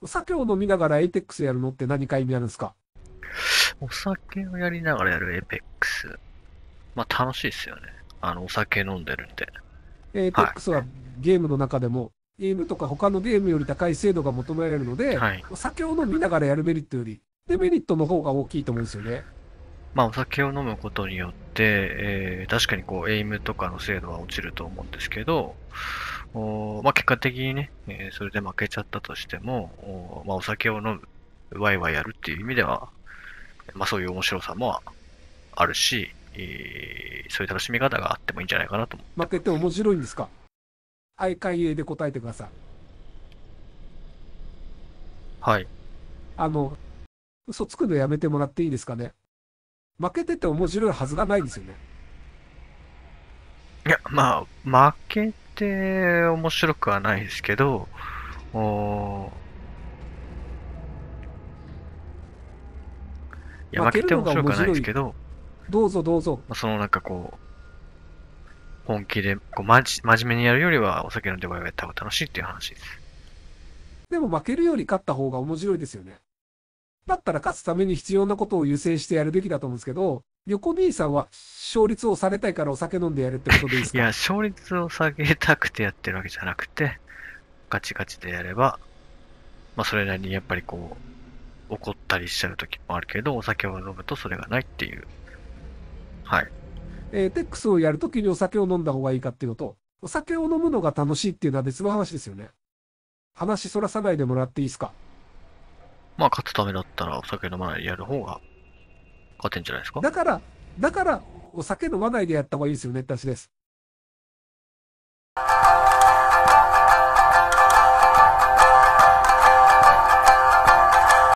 お酒を飲みながらエイペックスやるのって何か意味あるんですか？お酒をやりながらやるエイペックス。まあ楽しいですよね。お酒飲んでるんで。エイペックスはゲームの中でも、ゲームとか他のゲームより高い精度が求められるので、はい、お酒を飲みながらやるメリットより、デメリットの方が大きいと思うんですよね。まあお酒を飲むことによって、確かにこう、エイムとかの精度は落ちると思うんですけど、まあ、結果的にね、それで負けちゃったとしても、まあ、お酒を飲む、ワイワイやるっていう意味では、まあ、そういう面白さもあるし、そういう楽しみ方があってもいいんじゃないかなと思って。負けて面白いんですか？相関絵で答えてください。はい。嘘つくのやめてもらっていいですかね。負けてて面白いはずがないですよね。いや、まあ、負けて面白くはないですけど、いや、負けて面白くはないですけど、どうぞどうぞ。そのなんかこう、本気でこう真面目にやるよりは、お酒飲んでワイワイやった方が楽しいっていう話です。でも負けるより勝った方が面白いですよね。だったら勝つために必要なことを優先してやるべきだと思うんですけど、横 B さんは勝率をされたいからお酒飲んでやるってことでいいですか？いや、勝率を下げたくてやってるわけじゃなくて、ガチガチでやれば、まあそれなりにやっぱりこう、怒ったりしちゃう時もあるけど、お酒を飲むとそれがないっていう。はい。テックスをやるときにお酒を飲んだ方がいいかっていうのと、お酒を飲むのが楽しいっていうのは別の話ですよね。話そらさないでもらっていいですか？まあ、勝つためだったらお酒飲まないでやる方が勝てんじゃないですか。だからお酒飲まないでやった方がいいですよねって話です。